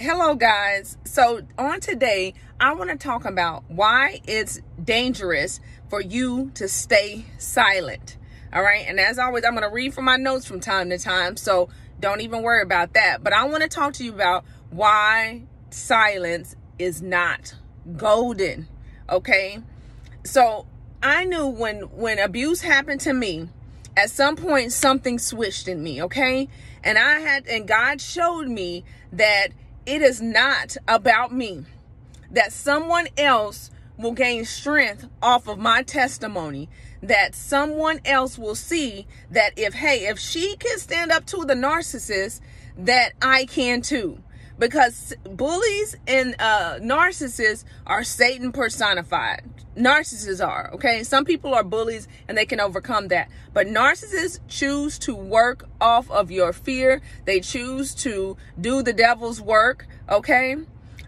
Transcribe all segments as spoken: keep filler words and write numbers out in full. Hello guys, so on today I want to talk about why it's dangerous for you to stay silent. All right, and as always I'm going to read from my notes from time to time, so don't even worry about that. But I want to talk to you about why silence is not golden. Okay, so I knew when when abuse happened to me, at some point something switched in me. Okay, and I had and God showed me that it is not about me, that someone else will gain strength off of my testimony, that someone else will see that if, hey, if she can stand up to the narcissist, that I can too. Because bullies and uh, narcissists are Satan personified. Narcissists are, okay? Some people are bullies and they can overcome that. But narcissists choose to work off of your fear. They choose to do the devil's work, okay?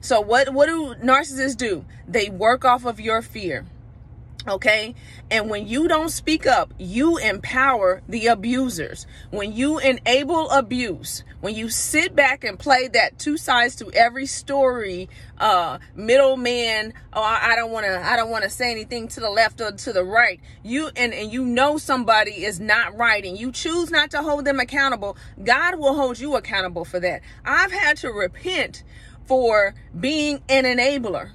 So what, what do narcissists do? They work off of your fear, okay? And when you don't speak up, you empower the abusers. When you enable abuse, when you sit back and play that two sides to every story, uh, middleman, oh, I don't want to, I don't want to say anything to the left or to the right. You, and, and you know somebody is not right and you choose not to hold them accountable. God will hold you accountable for that. I've had to repent for being an enabler,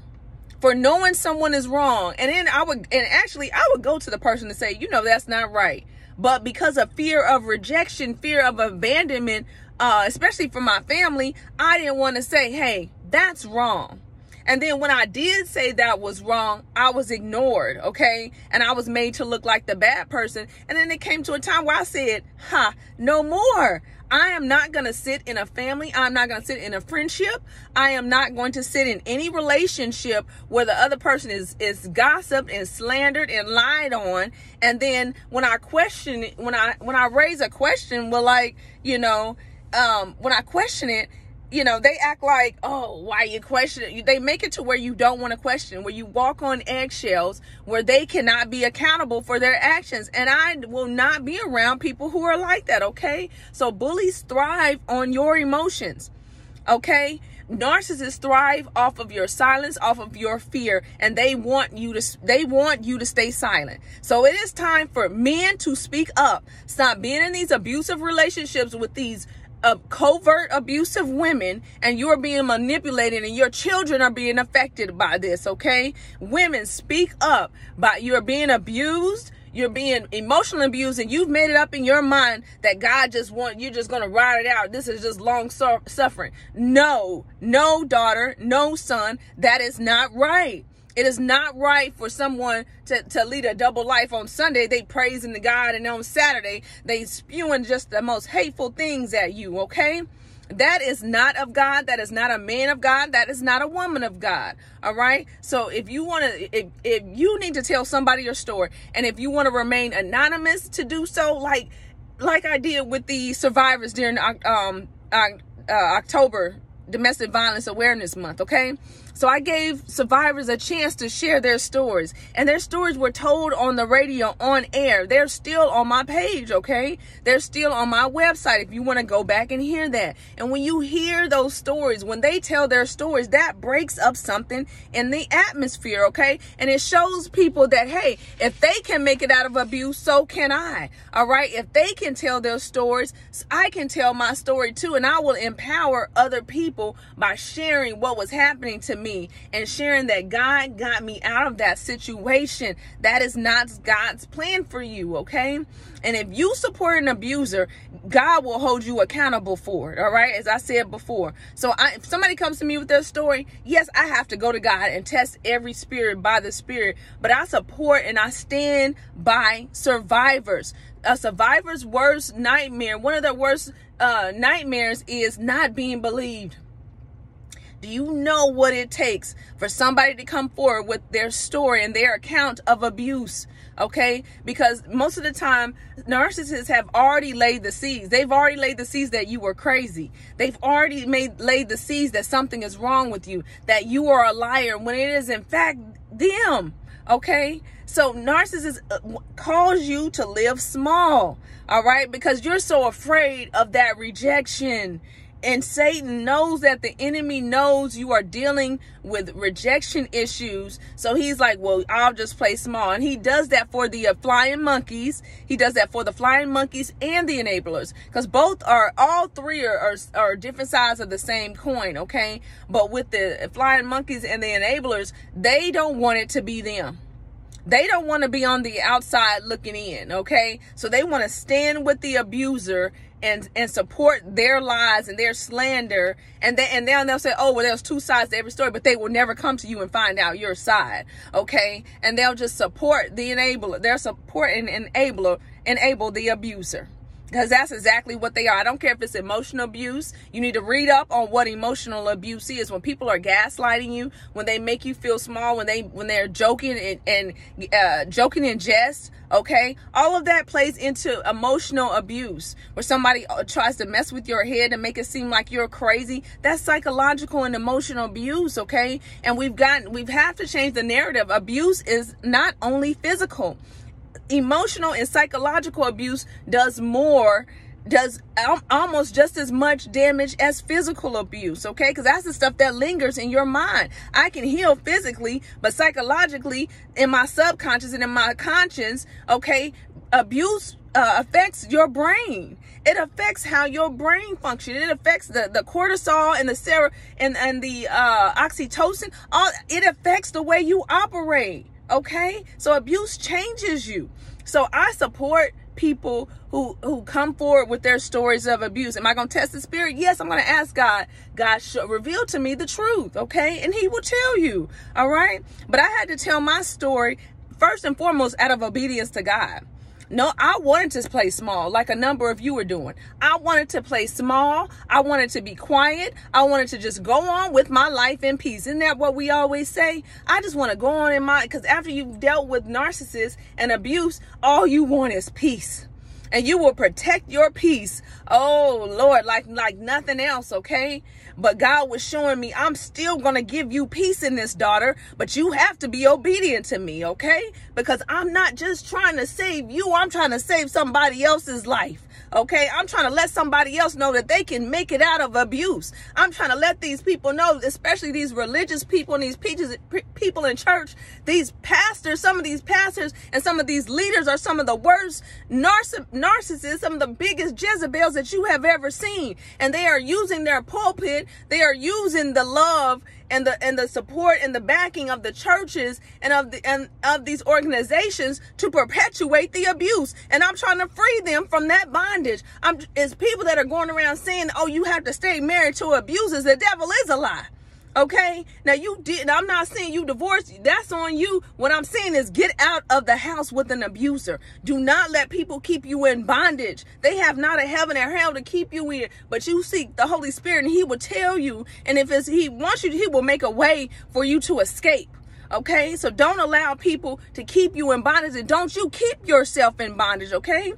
for knowing someone is wrong. And then I would, and actually I would go to the person and say, you know, that's not right. But because of fear of rejection, fear of abandonment, uh, especially from my family, I didn't want to say, hey, that's wrong. And then when I did say that was wrong, I was ignored. Okay. And I was made to look like the bad person. And then it came to a time where I said, ha, no more. I am not going to sit in a family. I'm not going to sit in a friendship. I am not going to sit in any relationship where the other person is, is gossiped and slandered and lied on. And then when I question, when I, when I raise a question, well, like, you know, um, when I question it, you know, they act like, oh, why you question it? They make it to where you don't want to question, where you walk on eggshells, where they cannot be accountable for their actions. And I will not be around people who are like that, okay? So bullies thrive on your emotions, okay? Narcissists thrive off of your silence, off of your fear, and they want you to they want you to stay silent. So it is time for men to speak up. Stop being in these abusive relationships with these of covert abusive women, and you're being manipulated and your children are being affected by this, okay? Women, speak up. But you're being abused, you're being emotionally abused, and you've made it up in your mind that God just wants, you're just going to ride it out. This is just long su- suffering. No, no daughter, no son, that is not right. It is not right for someone to, to lead a double life. On Sunday, they praising the God, and on Saturday, they spewing just the most hateful things at you, okay? That is not of God. That is not a man of God. That is not a woman of God, all right? So if you want to, if, if you need to tell somebody your story, and if you want to remain anonymous to do so, like like I did with the survivors during um uh, October Domestic Violence Awareness Month, okay? So I gave survivors a chance to share their stories, and their stories were told on the radio, on air. They're still on my page, okay? They're still on my website if you want to go back and hear that. And when you hear those stories, when they tell their stories, that breaks up something in the atmosphere, okay? And it shows people that, hey, if they can make it out of abuse, so can I, all right? If they can tell their stories, I can tell my story too, and I will empower other people by sharing what was happening to me. Me and sharing that God got me out of that situation. That is not God's plan for you, okay? And if you support an abuser, God will hold you accountable for it, all right? As I said before. So I, if somebody comes to me with their story, yes, I have to go to God and test every spirit by the Spirit, but I support and I stand by survivors. A survivor's worst nightmare, one of their worst uh, nightmares is not being believed. Do you know what it takes for somebody to come forward with their story and their account of abuse? Okay, because most of the time, narcissists have already laid the seeds. They've already laid the seeds that you were crazy. They've already made laid the seeds that something is wrong with you, that you are a liar when it is in fact them. Okay, so narcissists cause you to live small, all right, because you're so afraid of that rejection. And Satan knows that the enemy knows you are dealing with rejection issues. So he's like, well, I'll just play small. And he does that for the uh, flying monkeys. He does that for the flying monkeys and the enablers. Because both are, all three are, are, are different sides of the same coin, okay? But with the flying monkeys and the enablers, they don't want it to be them. They don't want to be on the outside looking in, okay? So they want to stand with the abuser and and support their lies and their slander. And they, and then they'll say, oh, well, there's two sides to every story, but they will never come to you and find out your side, okay? And they'll just support the enabler. They're supporting and enabler, enable the abuser. Because that's exactly what they are. I don't care if it's emotional abuse. You need to read up on what emotional abuse is. When people are gaslighting you, when they make you feel small, when they when they're joking and, and uh, joking in jest, okay, all of that plays into emotional abuse. Where somebody tries to mess with your head and make it seem like you're crazy. That's psychological and emotional abuse, okay? And we've gotten we've have to change the narrative. Abuse is not only physical. Emotional and psychological abuse does more, does almost just as much damage as physical abuse, okay? Because that's the stuff that lingers in your mind. I can heal physically, but psychologically, in my subconscious and in my conscience, okay, abuse uh, affects your brain. It affects how your brain functions. It affects the, the cortisol and the ser- and, and the uh, oxytocin. All, it affects the way you operate. Okay, so abuse changes you. So I support people who who come forward with their stories of abuse. Am I going to test the spirit? Yes, I'm going to ask God. God should reveal to me the truth, okay? And he will tell you, all right? But I had to tell my story first and foremost out of obedience to God. No, I wanted to play small like a number of you were doing. I wanted to play small. I wanted to be quiet. I wanted to just go on with my life in peace. Isn't that what we always say? I just want to go on in my, because after you've dealt with narcissists and abuse, all you want is peace. And you will protect your peace. Oh, Lord, like, like nothing else, okay? But God was showing me, I'm still going to give you peace in this, daughter. But you have to be obedient to me, okay? Because I'm not just trying to save you. I'm trying to save somebody else's life, okay? I'm trying to let somebody else know that they can make it out of abuse. I'm trying to let these people know, especially these religious people and these people in church, these pastors, some of these pastors and some of these leaders are some of the worst narcissists. Narcissists, some of the biggest Jezebels that you have ever seen, and they are using their pulpit, they are using the love and the and the support and the backing of the churches and of the and of these organizations to perpetuate the abuse. And I'm trying to free them from that bondage. I'm it's people that are going around saying, oh, you have to stay married to abusers. The devil is a lie. Okay, now you did. I'm not saying you divorced. That's on you. What I'm saying is get out of the house with an abuser. Do not let people keep you in bondage. They have not a heaven or hell to keep you in. But you seek the Holy Spirit and he will tell you. And if it's, he wants you, he will make a way for you to escape. Okay, so don't allow people to keep you in bondage. And don't you keep yourself in bondage. Okay,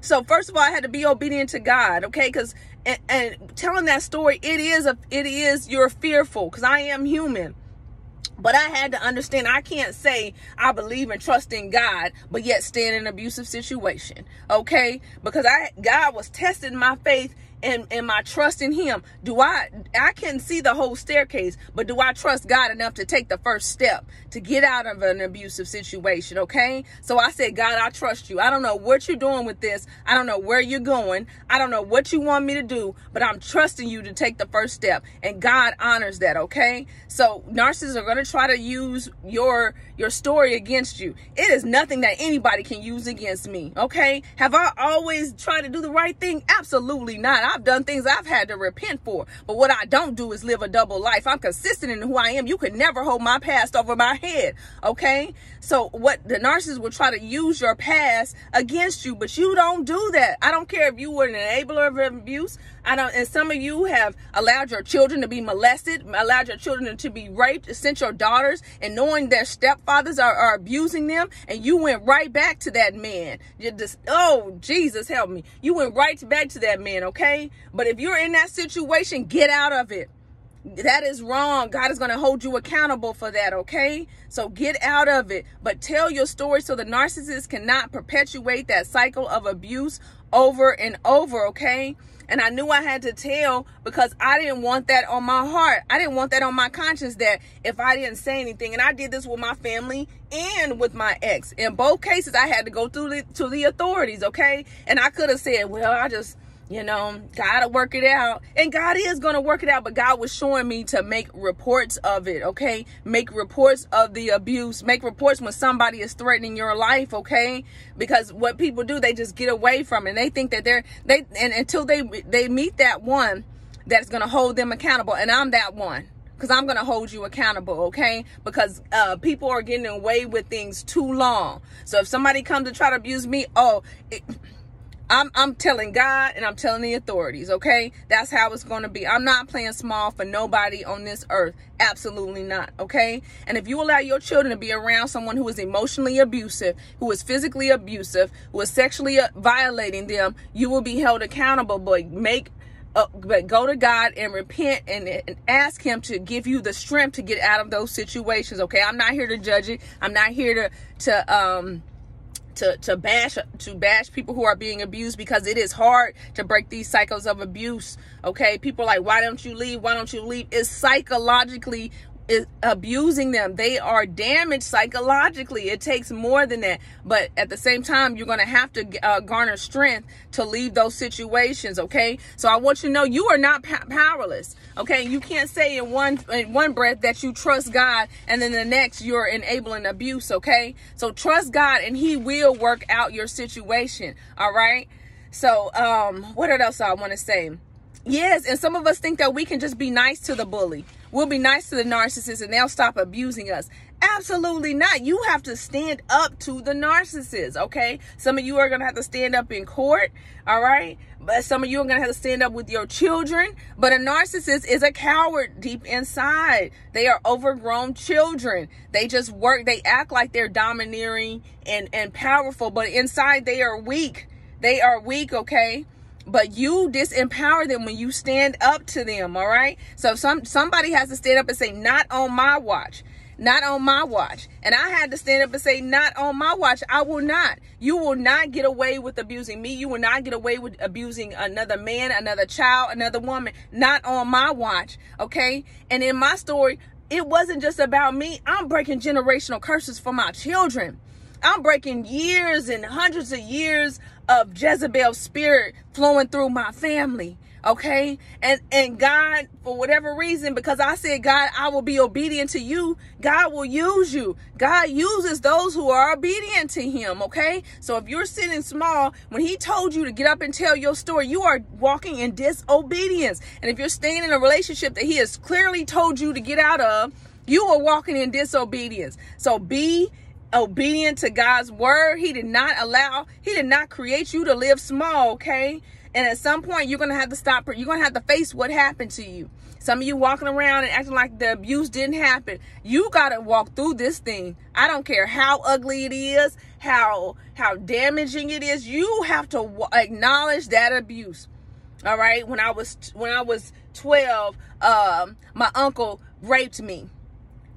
so first of all, I had to be obedient to God. Okay, because And, and telling that story, it is, a, it is you're fearful, because I am human. But I had to understand, I can't say I believe and trust in God, but yet stand in an abusive situation, okay? Because I God was testing my faith and, and my trust in him. Do I, I can see the whole staircase, but do I trust God enough to take the first step to get out of an abusive situation, okay? So I said, God, I trust you. I don't know what you're doing with this. I don't know where you're going. I don't know what you want me to do, but I'm trusting you to take the first step. And God honors that, okay? So narcissists are going to try to use your, your story against you. It is nothing that anybody can use against me, okay? Have I always tried to do the right thing? Absolutely not. I've done things I've had to repent for. But what I don't do is live a double life. I'm consistent in who I am. You could never hold my past over my head, okay? So what the narcissist will try to use your past against you, but you don't do that. I don't care if you were an enabler of abuse. I don't, and some of you have allowed your children to be molested, allowed your children to be raped, sent your daughters, and knowing their stepfathers are, are abusing them, and you went right back to that man. You just, oh, Jesus, help me. You went right back to that man, okay? But if you're in that situation, get out of it. That is wrong. God is going to hold you accountable for that, okay? So get out of it. But tell your story so the narcissist cannot perpetuate that cycle of abuse over and over, okay? And I knew I had to tell because I didn't want that on my heart. I didn't want that on my conscience that if I didn't say anything. And I did this with my family and with my ex. In both cases, I had to go through the, to the authorities, okay? And I could have said, well, I just, you know, gotta work it out. And God is going to work it out. But God was showing me to make reports of it, okay? Make reports of the abuse. Make reports when somebody is threatening your life, okay? Because what people do, they just get away from it. And they think that they're, they, and until they, they meet that one that's going to hold them accountable. And I'm that one. Because I'm going to hold you accountable, okay? Because uh, people are getting away with things too long. So if somebody comes to try to abuse me, oh, it, I'm, I'm telling God and I'm telling the authorities, okay? That's how it's going to be. I'm not playing small for nobody on this earth. Absolutely not, okay? And if you allow your children to be around someone who is emotionally abusive, who is physically abusive, who is sexually violating them, you will be held accountable. But make, uh, but go to God and repent and, and ask Him to give you the strength to get out of those situations, okay? I'm not here to judge it. I'm not here to, to, um, To, to bash to bash people who are being abused, because it is hard to break these cycles of abuse, okay? People are like, why don't you leave? Why don't you leave? It's psychologically is abusing them. They are damaged psychologically. It takes more than that. But at the same time, you're going to have to uh, garner strength to leave those situations, okay? So I want you to know you are not p- powerless, okay? You can't say in one in one breath that you trust God and then the next you're enabling abuse, okay? So trust God and He will work out your situation, all right? So um, what else I want to say? Yes, and some of us think that we can just be nice to the bully. We'll be nice to the narcissist and they'll stop abusing us. Absolutely not. You have to stand up to the narcissist, okay? Some of you are going to have to stand up in court, all right? But some of you are going to have to stand up with your children. But a narcissist is a coward deep inside. They are overgrown children. They just work. They act like they're domineering and, and powerful, but inside they are weak. They are weak, okay? But you disempower them when you stand up to them, all right? So some somebody has to stand up and say, not on my watch, not on my watch. And I had to stand up and say, not on my watch. I will not. You will not get away with abusing me. You will not get away with abusing another man, another child, another woman. Not on my watch, okay? And in my story, it wasn't just about me. I'm breaking generational curses for my children. I'm breaking years and hundreds of years of Jezebel's spirit flowing through my family, okay? And and God, for whatever reason, because I said, God, I will be obedient to you, God will use you. God uses those who are obedient to Him, okay? So if you're sitting small, when He told you to get up and tell your story, you are walking in disobedience. And if you're staying in a relationship that He has clearly told you to get out of, you are walking in disobedience. So be obedient to God's word. He did not allow, He did not create you to live small, okay? And at some point, you're going to have to stop. You're going to have to face what happened to you. Some of you walking around and acting like the abuse didn't happen. You got to walk through this thing. I don't care how ugly it is, how, how damaging it is. You have to w- acknowledge that abuse. All right. When I was, when I was twelve, um, my uncle raped me.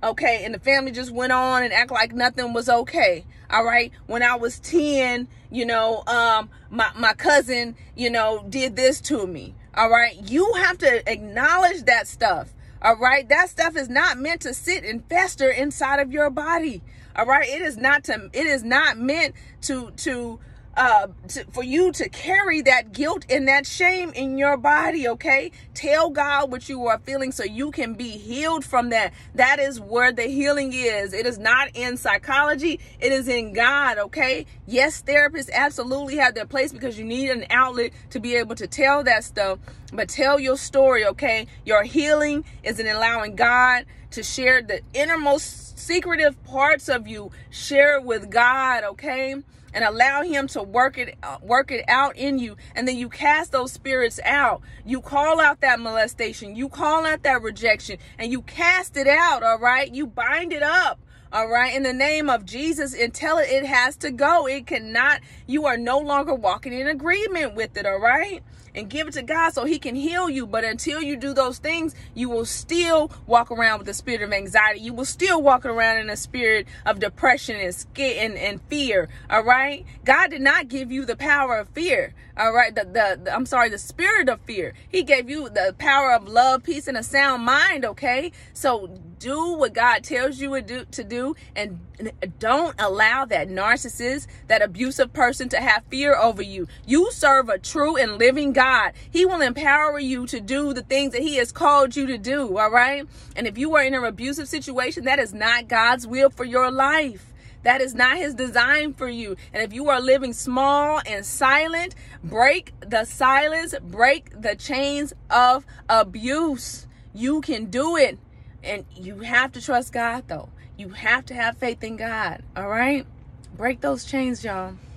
Okay, and the family just went on and act like nothing was okay, all right? When I was ten, you know, um, my, my cousin, you know, did this to me, all right? You have to acknowledge that stuff, all right? That stuff is not meant to sit and fester inside of your body, all right? It is not to, it is not meant to, to, Uh, to, for you to carry that guilt and that shame in your body, okay? Tell God what you are feeling so you can be healed from that. That is where the healing is. It is not in psychology. It is in God, okay? Yes, therapists absolutely have their place because you need an outlet to be able to tell that stuff, but tell your story, okay? Your healing is in allowing God to share the innermost secretive parts of you. Share it with God, okay? And allow Him to work it work it out in you. And then you cast those spirits out. You call out that molestation. You call out that rejection. And you cast it out, all right? You bind it up, All right. In the name of Jesus, and tell it it has to go. It cannot. You are no longer walking in agreement with it. All right. And give it to God so he can heal you. But until you do those things, you will still walk around with the spirit of anxiety. You will still walk around in a spirit of depression and scared and, and fear. All right. God did not give you the power of fear. All right. The, the, the I'm sorry, the spirit of fear. He gave you the power of love, peace, and a sound mind. Okay. So do what God tells you to do, and don't allow that narcissist, that abusive person to have fear over you. You serve a true and living God. He will empower you to do the things that he has called you to do. All right. And if you are in an abusive situation, that is not God's will for your life. That is not his design for you. And if you are living small and silent, break the silence, break the chains of abuse. You can do it. And you have to trust God, though. You have to have faith in God. All right? Break those chains, y'all.